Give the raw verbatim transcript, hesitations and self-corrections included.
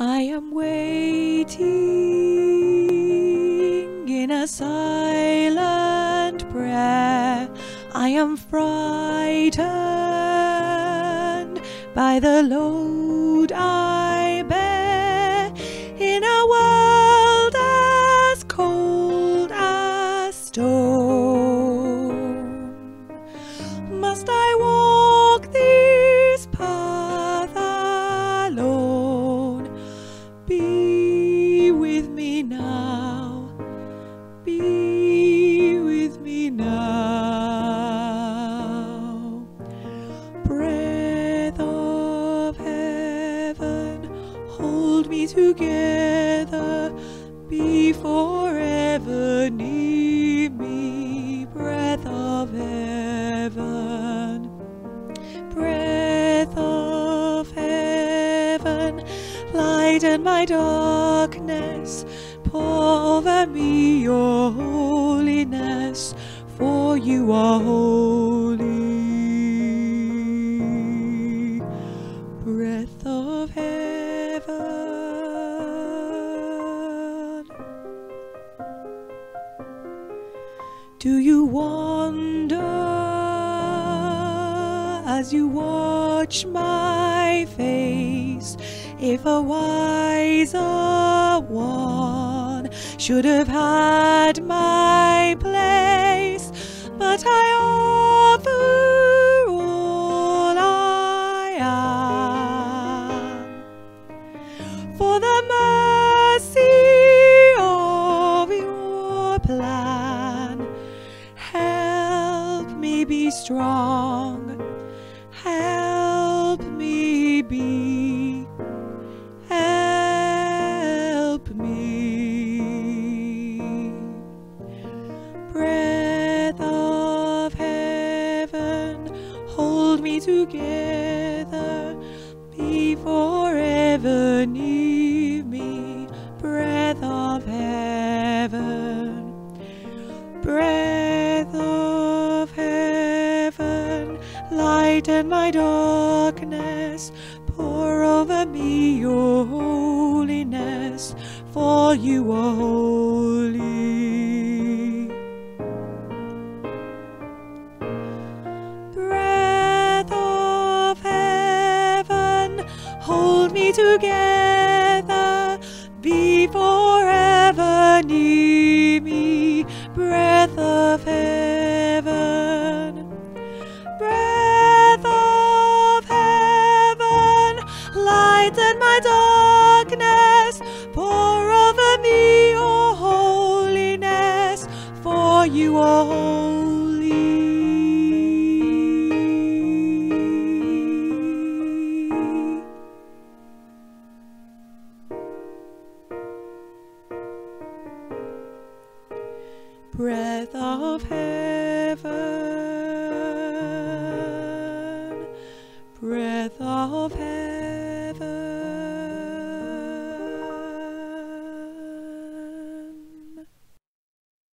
I am waiting in a silent prayer. I am frightened by the load I bear. In a world as cold as stone, must I walk this path alone? Be with me now, be with me now. Breath of heaven, hold me together, be forever near me. Breath of heaven, breath of heaven, lighten my darkness, pour over me your holiness, for you are holy. Breath of heaven, do you wonder as you watch my face, if a wiser one should have had my place? But I offer all I am for the mercy of your plan. Help me be strong, help me be. Together, be forever near me. Breath of heaven, breath of heaven, lighten my darkness, pour over me your holiness, for you are holy. Together, be forever near me. Breath of heaven, breath of heaven, lighten my darkness, pour over me your holiness, for you are holy. Breath of heaven, breath of heaven.